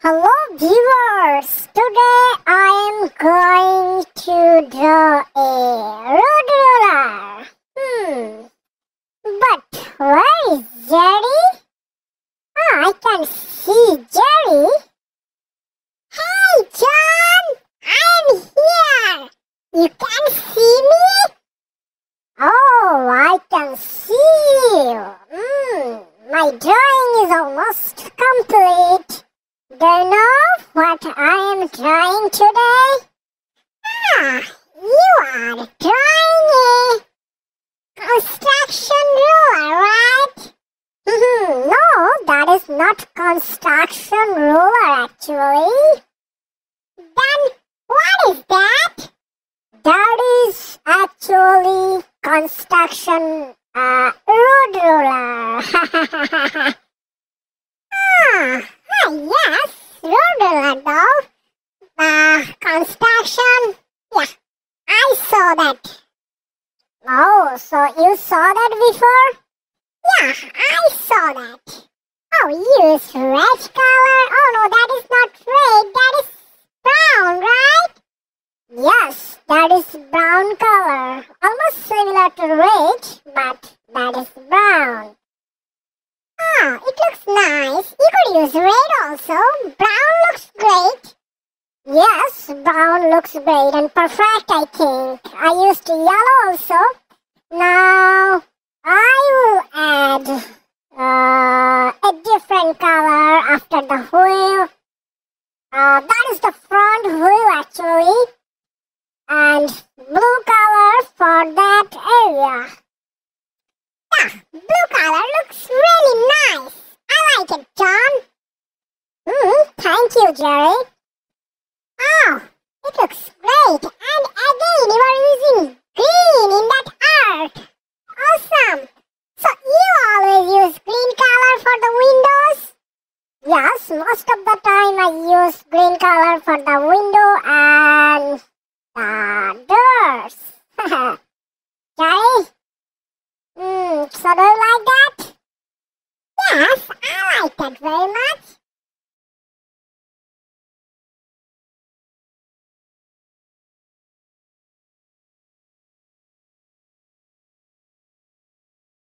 Hello viewers, today I am going to draw a road roller. But where is Jerry? I can see Jerry. Hey John, I am here. You can see me? Oh, I can see you. My drawing is almost complete. Do you know what I am drawing today? You are drawing a construction ruler, right? No, that is not construction ruler actually. Then what is that? That is actually construction road ruler. Yes, road roller though. Construction. Yeah, I saw that. Oh, so you saw that before? Yeah, I saw that. Oh, use red color. Oh no, that is not red. That is brown, right? Yes, that is brown color. Almost similar to red, but that is brown. Oh, it looks nice. You could use red also. Brown looks great. Yes, brown looks great and perfect, I think. I used yellow also. Now, I will add a different color after the wheel. That is the front wheel actually. And blue color for that area. Yeah, blue color looks really nice. I like it, John. Thank you, Jerry. Oh, it looks great. And again, you are using green in that art. Awesome. So you always use green color for the windows? Yes, most of the time I use green color for the window and